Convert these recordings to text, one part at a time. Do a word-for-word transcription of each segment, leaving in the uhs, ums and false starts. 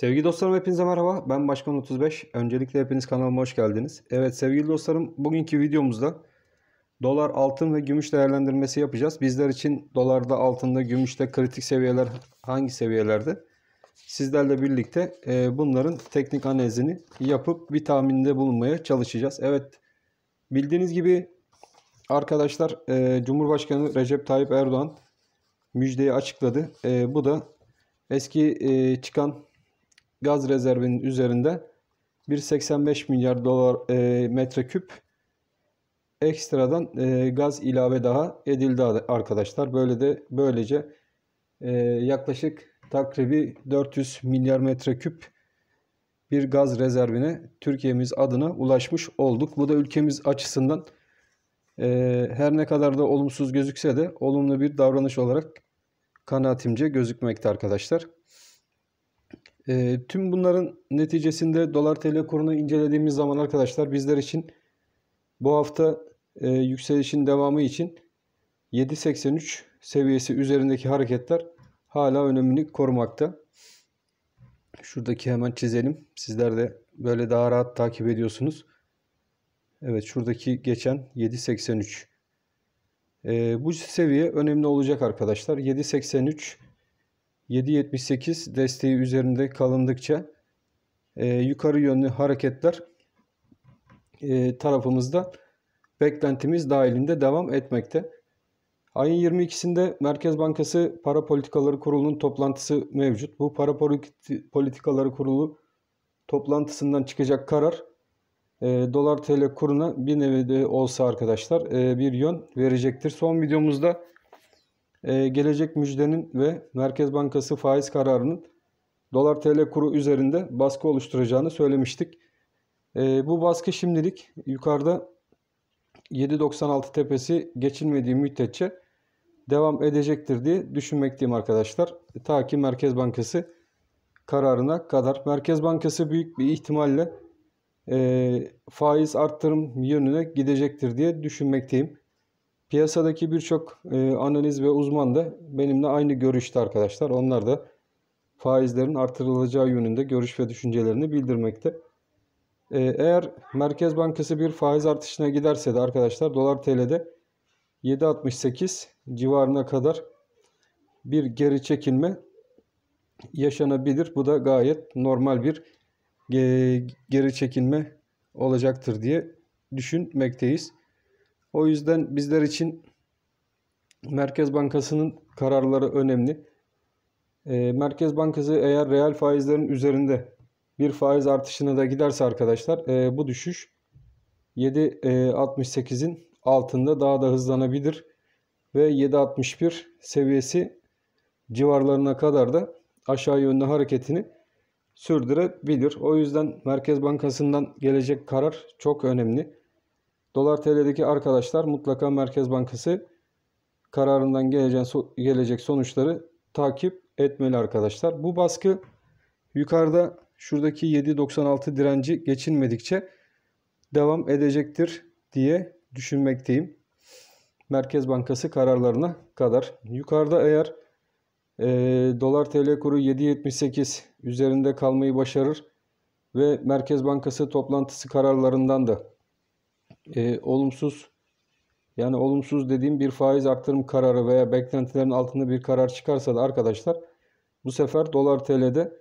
Sevgili dostlarım, hepinize merhaba. Ben Başkan otuz beş. Öncelikle hepiniz kanalıma hoş geldiniz. Evet sevgili dostlarım, bugünkü videomuzda dolar, altın ve gümüş değerlendirmesi yapacağız. Bizler için dolarda, altında, gümüşte kritik seviyeler hangi seviyelerde? Sizlerle birlikte bunların teknik analizini yapıp bir tahminde bulunmaya çalışacağız. Evet, bildiğiniz gibi arkadaşlar, Cumhurbaşkanı Recep Tayyip Erdoğan müjdeyi açıkladı. Bu da eski çıkan gaz rezervinin üzerinde bir seksen beş milyar dolar e, metreküp ekstradan e, gaz ilave daha edildi arkadaşlar. Böyle de böylece e, yaklaşık takribi dört yüz milyar metreküp bir gaz rezervine Türkiye'miz adına ulaşmış olduk. Bu da ülkemiz açısından e, her ne kadar da olumsuz gözükse de olumlu bir davranış olarak kanaatimce gözükmekte arkadaşlar. E, tüm bunların neticesinde dolar T L kurunu incelediğimiz zaman arkadaşlar, bizler için bu hafta e, yükselişin devamı için yedi seksen üç seviyesi üzerindeki hareketler hala önemini korumakta. Şuradaki hemen çizelim. Sizler de böyle daha rahat takip ediyorsunuz. Evet, şuradaki geçen yedi seksen üç. E, bu seviye önemli olacak arkadaşlar. yedi seksen üç. yedi yetmiş sekiz desteği üzerinde kalındıkça e, yukarı yönlü hareketler e, tarafımızda beklentimiz dahilinde devam etmekte. Ayın yirmi ikisinde Merkez Bankası Para Politikaları Kurulu'nun toplantısı mevcut. Bu Para Politikaları Kurulu toplantısından çıkacak karar e, dolar T L kuruna bir nevi de olsa arkadaşlar e, bir yön verecektir. Son videomuzda Ee, gelecek müjdenin ve Merkez Bankası faiz kararının dolar T L kuru üzerinde baskı oluşturacağını söylemiştik. Ee, bu baskı şimdilik yukarıda yedi doksan altı tepesi geçilmediği müddetçe devam edecektir diye düşünmekteyim arkadaşlar. Ta ki Merkez Bankası kararına kadar. Merkez Bankası büyük bir ihtimalle e, faiz arttırım yönüne gidecektir diye düşünmekteyim. Piyasadaki birçok e, analiz ve uzman da benimle aynı görüşte arkadaşlar. Onlar da faizlerin artırılacağı yönünde görüş ve düşüncelerini bildirmekte. E, eğer Merkez Bankası bir faiz artışına giderse de arkadaşlar, dolar T L'de yedi altmış sekiz civarına kadar bir geri çekilme yaşanabilir. Bu da gayet normal bir e, geri çekilme olacaktır diye düşünmekteyiz. O yüzden bizler için Merkez Bankası'nın kararları önemli. Merkez Bankası eğer reel faizlerin üzerinde bir faiz artışına da giderse arkadaşlar, bu düşüş yedi altmış sekizin altında daha da hızlanabilir ve yedi altmış bir seviyesi civarlarına kadar da aşağı yönlü hareketini sürdürebilir. O yüzden Merkez Bankası'ndan gelecek karar çok önemli. Dolar T L'deki arkadaşlar mutlaka Merkez Bankası kararından gelecek sonuçları takip etmeli arkadaşlar. Bu baskı yukarıda şuradaki yedi doksan altı direnci geçilmedikçe devam edecektir diye düşünmekteyim. Merkez Bankası kararlarına kadar. Yukarıda eğer e, dolar T L kuru yedi yetmiş sekiz üzerinde kalmayı başarır ve Merkez Bankası toplantısı kararlarından da E, olumsuz, yani olumsuz dediğim bir faiz arttırım kararı veya beklentilerin altında bir karar çıkarsa da arkadaşlar, bu sefer dolar T L'de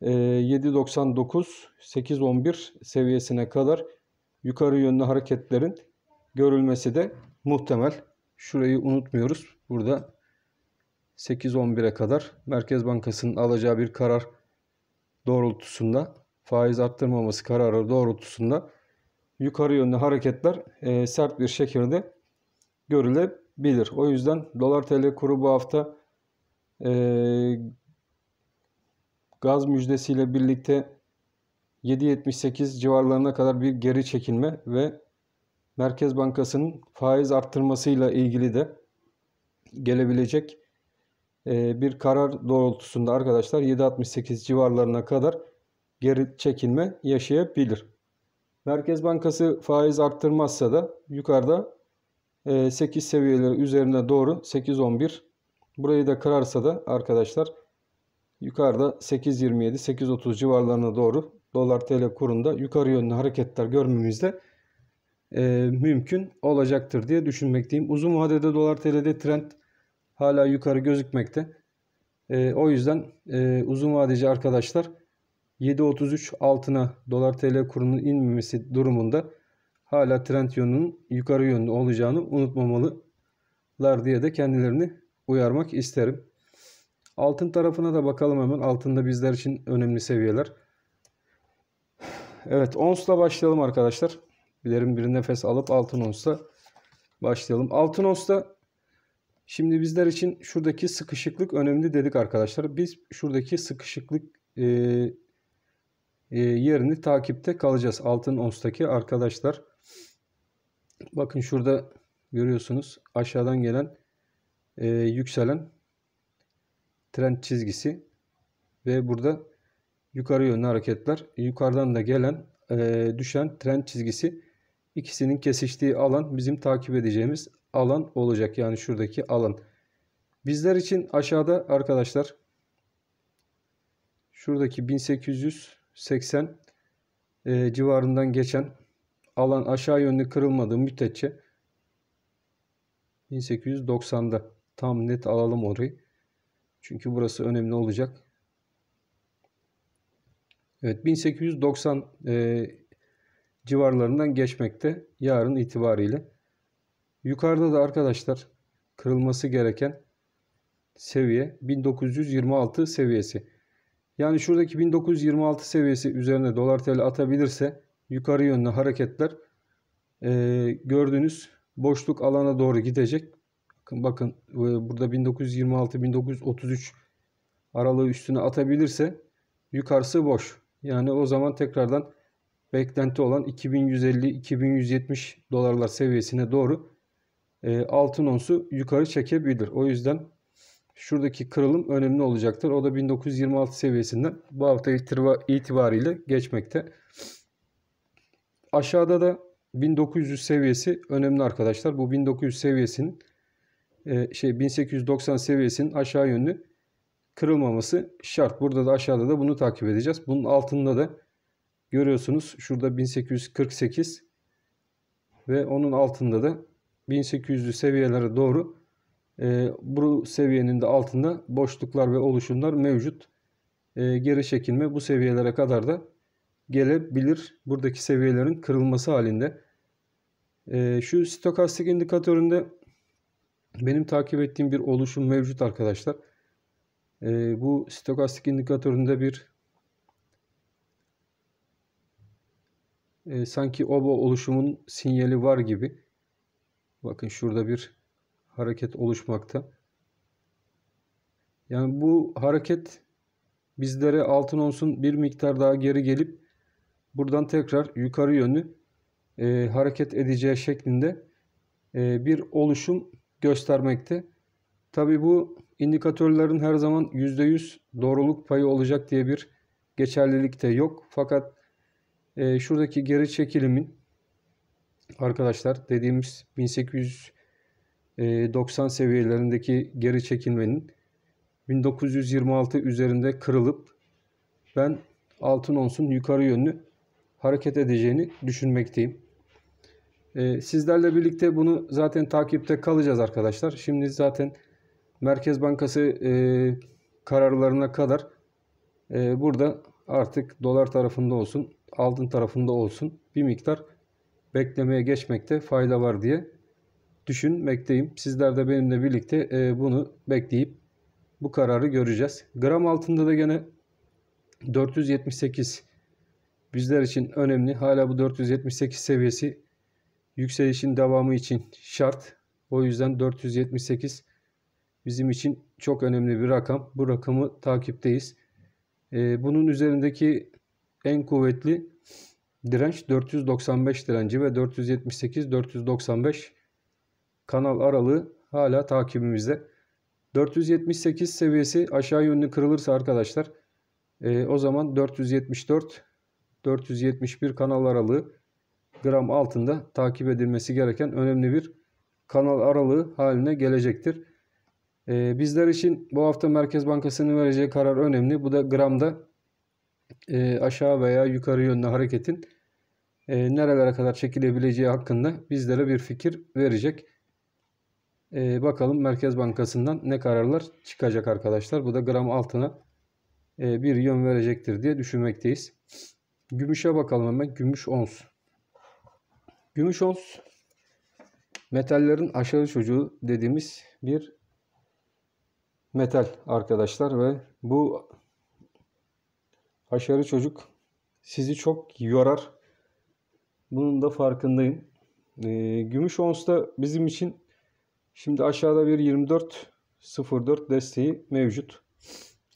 e, yedi doksan dokuz sekiz on bir seviyesine kadar yukarı yönlü hareketlerin görülmesi de muhtemel. Şurayı unutmuyoruz. Burada sekiz on bire kadar Merkez Bankası'nın alacağı bir karar doğrultusunda, faiz arttırmaması kararı doğrultusunda yukarı yönlü hareketler e, sert bir şekilde görülebilir. O yüzden dolar T L kuru bu hafta e, gaz müjdesiyle birlikte yedi yetmiş sekiz civarlarına kadar bir geri çekilme ve Merkez Bankası'nın faiz arttırmasıyla ilgili de gelebilecek e, bir karar doğrultusunda arkadaşlar yedi altmış sekiz civarlarına kadar geri çekilme yaşayabilir. Merkez Bankası faiz arttırmazsa da yukarıda sekiz seviyeleri üzerine doğru sekiz on bir burayı da kırarsa da arkadaşlar yukarıda sekiz yirmi yedi sekiz otuz civarlarına doğru dolar T L kurunda yukarı yönlü hareketler görmemiz de e, mümkün olacaktır diye düşünmekteyim. Uzun vadede dolar T L'de trend hala yukarı gözükmekte. E, o yüzden e, uzun vadeci arkadaşlar yedi otuz üç altına dolar T L kurunun inmemesi durumunda hala trend yönünün yukarı yönlü olacağını unutmamalılar diye de kendilerini uyarmak isterim. Altın tarafına da bakalım hemen. Altında bizler için önemli seviyeler. Evet, onsla başlayalım arkadaşlar. Bilerim bir nefes alıp altın onsla başlayalım. Altın onsla şimdi bizler için şuradaki sıkışıklık önemli dedik arkadaşlar. Biz şuradaki sıkışıklık e, e, yerini takipte kalacağız. Altın onstaki arkadaşlar. Bakın şurada görüyorsunuz aşağıdan gelen e, yükselen trend çizgisi ve burada yukarı yönlü hareketler, yukarıdan da gelen e, düşen trend çizgisi, ikisinin kesiştiği alan bizim takip edeceğimiz alan olacak. Yani şuradaki alan bizler için aşağıda arkadaşlar, şuradaki bin sekiz yüz seksen e, civarından geçen alan aşağı yönlü kırılmadığı müddetçe bin sekiz yüz doksanda tam net alalım orayı. Çünkü burası önemli olacak. Evet, bin sekiz yüz doksan e, civarlarından geçmekte yarın itibariyle. Yukarıda da arkadaşlar kırılması gereken seviye bin dokuz yüz yirmi altı seviyesi. Yani şuradaki bin dokuz yüz yirmi altı seviyesi üzerine dolar T L atabilirse yukarı yönlü hareketler e, gördüğünüz boşluk alana doğru gidecek. Bakın burada bin dokuz yüz yirmi altı bin dokuz yüz otuz üç aralığı üstüne atabilirse yukarısı boş. Yani o zaman tekrardan beklenti olan iki bin yüz elli iki bin yüz yetmiş dolarlar seviyesine doğru e, altın onsu yukarı çekebilir. O yüzden şuradaki kırılım önemli olacaktır. O da bin dokuz yüz yirmi altı seviyesinden bu hafta itibariyle geçmekte. Aşağıda da bin dokuz yüz seviyesi önemli arkadaşlar. Bu bin dokuz yüz seviyesinin şey bin sekiz yüz doksan seviyesinin aşağı yönlü kırılmaması şart. Burada da aşağıda da bunu takip edeceğiz. Bunun altında da görüyorsunuz şurada bin sekiz yüz kırk sekiz ve onun altında da bin sekiz yüzlü seviyelere doğru e, bu seviyenin de altında boşluklar ve oluşumlar mevcut. E, geri çekilme bu seviyelere kadar da gelebilir. Buradaki seviyelerin kırılması halinde. E, şu stokastik indikatöründe benim takip ettiğim bir oluşum mevcut arkadaşlar. Ee, bu stokastik indikatöründe bir e, sanki obo oluşumun sinyali var gibi. Bakın şurada bir hareket oluşmakta. Yani bu hareket bizlere altın onsun bir miktar daha geri gelip buradan tekrar yukarı yönlü e, hareket edeceği şeklinde e, bir oluşum göstermekte. Tabii bu indikatörlerin her zaman yüzde yüz doğruluk payı olacak diye bir geçerlilik de yok. Fakat e, şuradaki geri çekilimin arkadaşlar dediğimiz bin sekiz yüz doksan seviyelerindeki geri çekilmenin bin dokuz yüz yirmi altı üzerinde kırılıp ben altın onsun yukarı yönlü hareket edeceğini düşünmekteyim. Sizlerle birlikte bunu zaten takipte kalacağız arkadaşlar. Şimdi zaten Merkez Bankası e, kararlarına kadar e, burada artık dolar tarafında olsun, altın tarafında olsun bir miktar beklemeye geçmekte fayda var diye düşünmekteyim. Sizler de benimle birlikte e, bunu bekleyip bu kararı göreceğiz. Gram altında da gene dört yüz yetmiş sekiz bizler için önemli. Hala bu dört yüz yetmiş sekiz seviyesi yükselişin devamı için şart. O yüzden dört yüz yetmiş sekiz bizim için çok önemli bir rakam. Bu rakamı takipteyiz. Bunun üzerindeki en kuvvetli direnç dört yüz doksan beş direnci ve dört yüz yetmiş sekiz dört yüz doksan beş kanal aralığı hala takibimizde. dört yüz yetmiş sekiz seviyesi aşağı yönlü kırılırsa arkadaşlar o zaman dört yüz yetmiş dört dört yüz yetmiş bir kanal aralığı gram altında takip edilmesi gereken önemli bir kanal aralığı haline gelecektir. Bizler için bu hafta Merkez Bankası'nın vereceği karar önemli. Bu da gramda aşağı veya yukarı yönlü hareketin nerelere kadar çekilebileceği hakkında bizlere bir fikir verecek. Bakalım Merkez Bankası'ndan ne kararlar çıkacak arkadaşlar. Bu da gram altına bir yön verecektir diye düşünmekteyiz. Gümüşe bakalım hemen. Gümüş ons. Gümüş ons metallerin aşağı çocuğu dediğimiz bir metal arkadaşlar ve bu haşarı çocuk sizi çok yorar. Bunun da farkındayım. E, gümüş ons da bizim için şimdi aşağıda bir yirmi dört nokta sıfır dört desteği mevcut.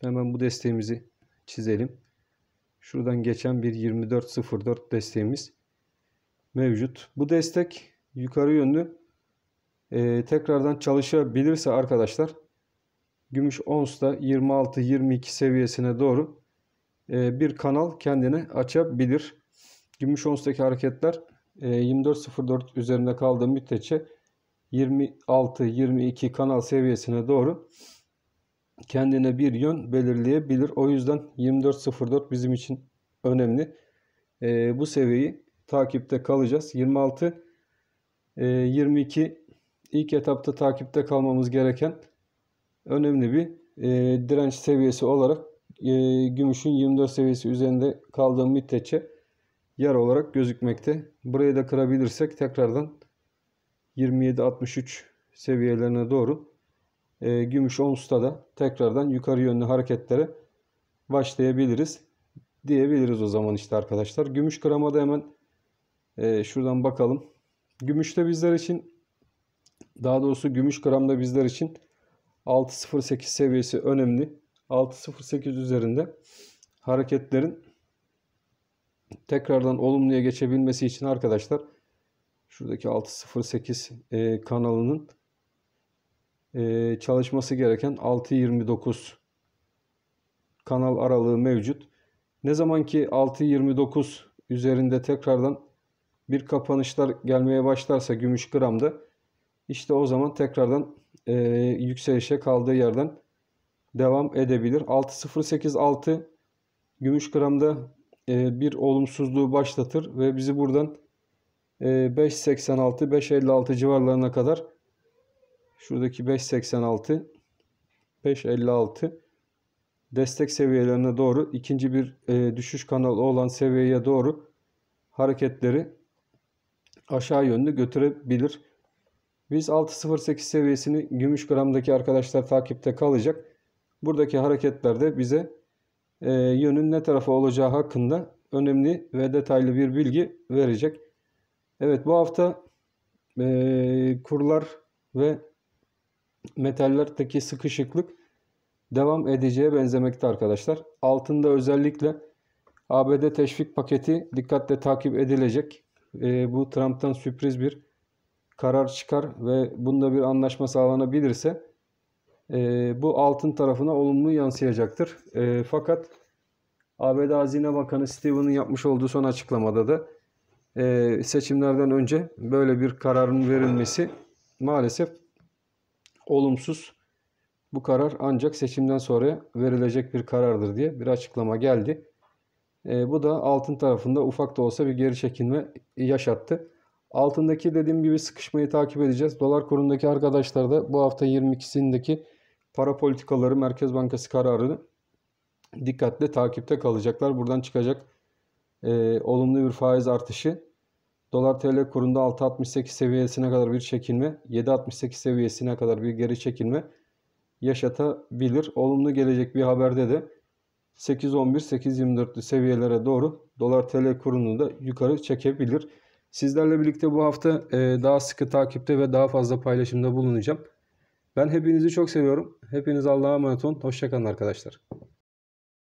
Hemen bu desteğimizi çizelim. Şuradan geçen bir yirmi dört nokta sıfır dört desteğimiz mevcut. Bu destek yukarı yönlü e, tekrardan çalışabilirse arkadaşlar gümüş ons'ta yirmi altı yirmi iki seviyesine doğru bir kanal kendini açabilir. Gümüş ons'taki hareketler yirmi dört nokta sıfır dört üzerinde kaldığı müddetçe yirmi altı yirmi iki kanal seviyesine doğru kendine bir yön belirleyebilir. O yüzden yirmi dört nokta sıfır dört bizim için önemli. Bu seviyeyi takipte kalacağız. yirmi altı yirmi iki ilk etapta takipte kalmamız gereken önemli bir e, direnç seviyesi olarak e, gümüşün yirmi dört seviyesi üzerinde kaldığı müddetçe yer olarak gözükmekte. Burayı da kırabilirsek tekrardan yirmi yedi altmış üç seviyelerine doğru e, gümüş onsta da tekrardan yukarı yönlü hareketlere başlayabiliriz diyebiliriz o zaman işte arkadaşlar. Gümüş gramada hemen e, şuradan bakalım. Gümüşte bizler için, daha doğrusu gümüş gramda bizler için altı nokta sıfır sekiz seviyesi önemli. altı nokta sıfır sekiz üzerinde hareketlerin tekrardan olumluya geçebilmesi için arkadaşlar şuradaki altı nokta sıfır sekiz e, kanalının e, çalışması gereken altı nokta yirmi dokuz kanal aralığı mevcut. Ne zaman ki altı nokta yirmi dokuz üzerinde tekrardan bir kapanışlar gelmeye başlarsa gümüş gramda, işte o zaman tekrardan e, yükselişe kaldığı yerden devam edebilir. altı nokta sıfır sekiz altı gümüş gramda e, bir olumsuzluğu başlatır ve bizi buradan e, beş seksen altı beş elli altı civarlarına kadar, şuradaki beş seksen altı beş elli altı destek seviyelerine doğru, ikinci bir e, düşüş kanalı olan seviyeye doğru hareketleri aşağı yönlü götürebilir. Biz altı nokta sıfır sekiz seviyesini gümüş gramdaki arkadaşlar takipte kalacak. Buradaki hareketlerde bize e, yönün ne tarafa olacağı hakkında önemli ve detaylı bir bilgi verecek. Evet, bu hafta e, kurlar ve metallerdeki sıkışıklık devam edeceğe benzemekte arkadaşlar. Altında özellikle A B D teşvik paketi dikkatle takip edilecek. E, bu Trump'tan sürpriz bir karar çıkar ve bunda bir anlaşma sağlanabilirse e, bu altın tarafına olumlu yansıyacaktır. E, fakat A B D Hazine Bakanı Steven'ın yapmış olduğu son açıklamada da e, seçimlerden önce böyle bir kararın verilmesi maalesef olumsuz. Bu karar ancak seçimden sonra verilecek bir karardır diye bir açıklama geldi. E, bu da altın tarafında ufak da olsa bir geri çekilme yaşattı. Altındaki dediğim gibi sıkışmayı takip edeceğiz. Dolar kurundaki arkadaşlar da bu hafta yirmi ikisindeki para politikaları, Merkez Bankası kararını dikkatle takipte kalacaklar. Buradan çıkacak e, olumlu bir faiz artışı, dolar T L kurunda altı altmış sekiz seviyesine kadar bir çekilme, yedi altmış sekiz seviyesine kadar bir geri çekilme yaşatabilir. Olumlu gelecek bir haberde de sekiz on bir sekiz yirmi dört seviyelere doğru dolar T L kurunu da yukarı çekebilir. Sizlerle birlikte bu hafta daha sıkı takipte ve daha fazla paylaşımda bulunacağım. Ben hepinizi çok seviyorum. Hepiniz Allah'a emanet olun. Hoşça kalın arkadaşlar.